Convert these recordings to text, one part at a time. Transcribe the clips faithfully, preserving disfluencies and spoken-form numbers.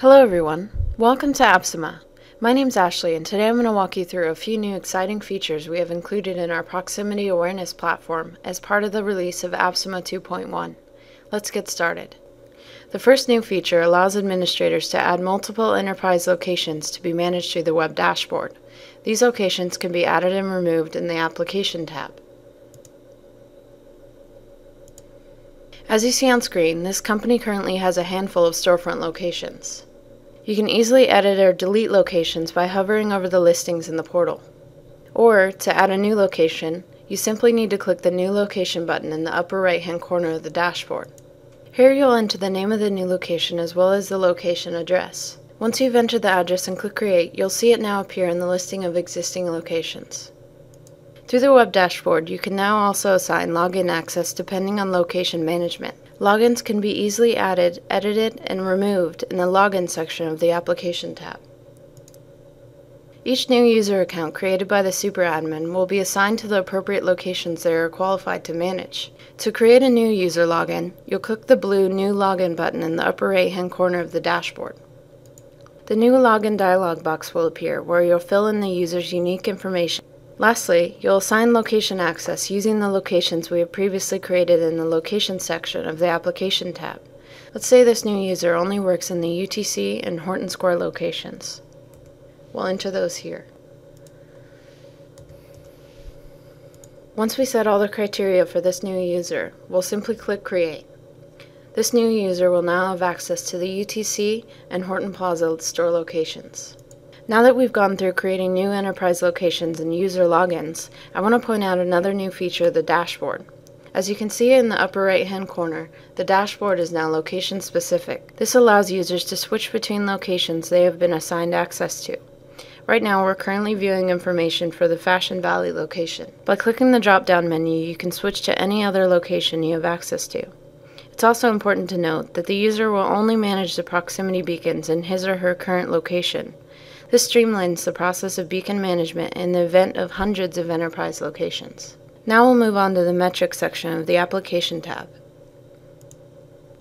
Hello everyone, welcome to Apsima. My name's Ashley and today I'm going to walk you through a few new exciting features we have included in our Proximity Awareness platform as part of the release of Apsima two point one. Let's get started. The first new feature allows administrators to add multiple enterprise locations to be managed through the web dashboard. These locations can be added and removed in the Application tab. As you see on screen, this company currently has a handful of storefront locations. You can easily edit or delete locations by hovering over the listings in the portal. Or, to add a new location, you simply need to click the New Location button in the upper right-hand corner of the dashboard. Here you'll enter the name of the new location as well as the location address. Once you've entered the address and click Create, you'll see it now appear in the listing of existing locations. Through the web dashboard, you can now also assign login access depending on location management. Logins can be easily added, edited, and removed in the Login section of the Application tab. Each new user account created by the Super Admin will be assigned to the appropriate locations they are qualified to manage. To create a new user login, you'll click the blue New Login button in the upper right-hand corner of the dashboard. The New Login dialog box will appear where you'll fill in the user's unique information. Lastly, you'll assign location access using the locations we have previously created in the Location section of the Application tab. Let's say this new user only works in the U T C and Horton Square locations. We'll enter those here. Once we set all the criteria for this new user, we'll simply click Create. This new user will now have access to the U T C and Horton Plaza store locations. Now that we've gone through creating new enterprise locations and user logins, I want to point out another new feature, the dashboard. As you can see in the upper right-hand corner, the dashboard is now location-specific. This allows users to switch between locations they have been assigned access to. Right now, we're currently viewing information for the Fashion Valley location. By clicking the drop-down menu, you can switch to any other location you have access to. It's also important to note that the user will only manage the proximity beacons in his or her current location. This streamlines the process of beacon management in the event of hundreds of enterprise locations. Now we'll move on to the Metrics section of the Application tab.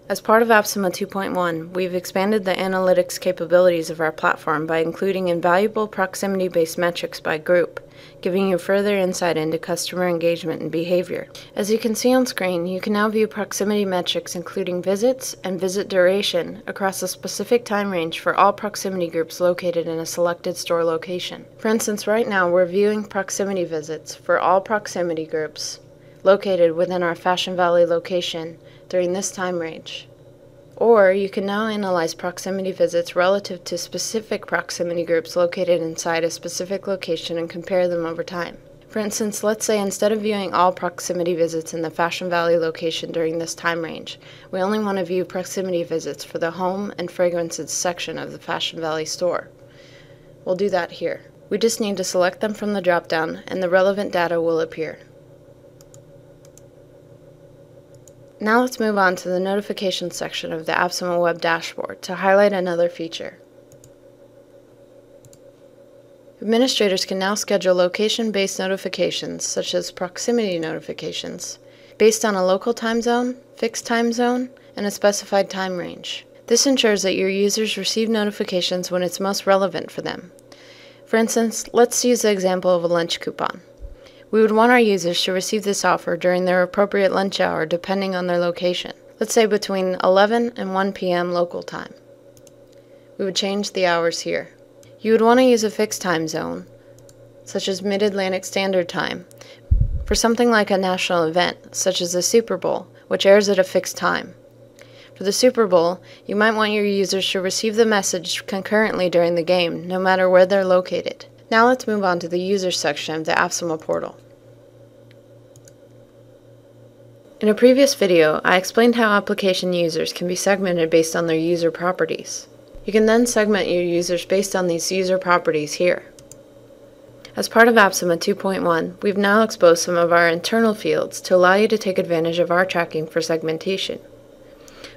As part of Apsima two point one, we've expanded the analytics capabilities of our platform by including invaluable proximity-based metrics by group, giving you further insight into customer engagement and behavior. As you can see on screen, you can now view proximity metrics including visits and visit duration across a specific time range for all proximity groups located in a selected store location. For instance, right now we're viewing proximity visits for all proximity groups located within our Fashion Valley location during this time range. Or you can now analyze proximity visits relative to specific proximity groups located inside a specific location and compare them over time. For instance, let's say instead of viewing all proximity visits in the Fashion Valley location during this time range, we only want to view proximity visits for the home and fragrances section of the Fashion Valley store. We'll do that here. We just need to select them from the drop-down and the relevant data will appear. Now let's move on to the Notification section of the Apsima web dashboard to highlight another feature. Administrators can now schedule location-based notifications, such as proximity notifications, based on a local time zone, fixed time zone, and a specified time range. This ensures that your users receive notifications when it's most relevant for them. For instance, let's use the example of a lunch coupon. We would want our users to receive this offer during their appropriate lunch hour depending on their location. Let's say between eleven and one p m local time. We would change the hours here. You would want to use a fixed time zone, such as Mid-Atlantic Standard Time, for something like a national event, such as the Super Bowl, which airs at a fixed time. For the Super Bowl, you might want your users to receive the message concurrently during the game, no matter where they're located. Now let's move on to the Users section of the Apsima portal. In a previous video, I explained how application users can be segmented based on their user properties. You can then segment your users based on these user properties here. As part of Apsima two point one, we've now exposed some of our internal fields to allow you to take advantage of our tracking for segmentation.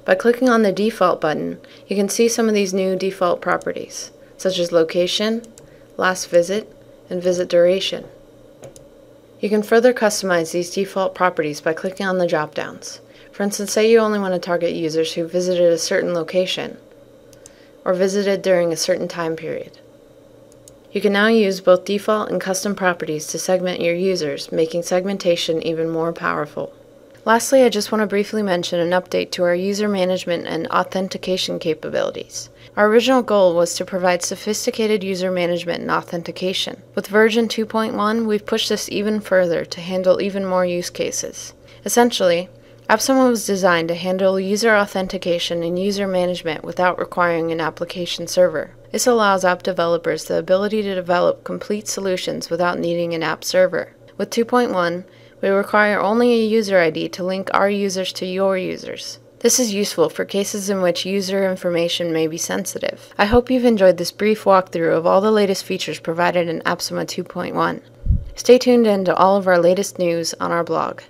By clicking on the Default button, you can see some of these new default properties, such as location, last visit, and visit duration. You can further customize these default properties by clicking on the drop-downs. For instance, say you only want to target users who visited a certain location. or visited during a certain time period. You can now use both default and custom properties to segment your users, making segmentation even more powerful. Lastly, I just want to briefly mention an update to our user management and authentication capabilities. Our original goal was to provide sophisticated user management and authentication. With version two point one, we've pushed this even further to handle even more use cases. Essentially, Apsima was designed to handle user authentication and user management without requiring an application server. This allows app developers the ability to develop complete solutions without needing an app server. With two point one, we require only a user I D to link our users to your users. This is useful for cases in which user information may be sensitive. I hope you've enjoyed this brief walkthrough of all the latest features provided in Apsima two point one. Stay tuned in to all of our latest news on our blog.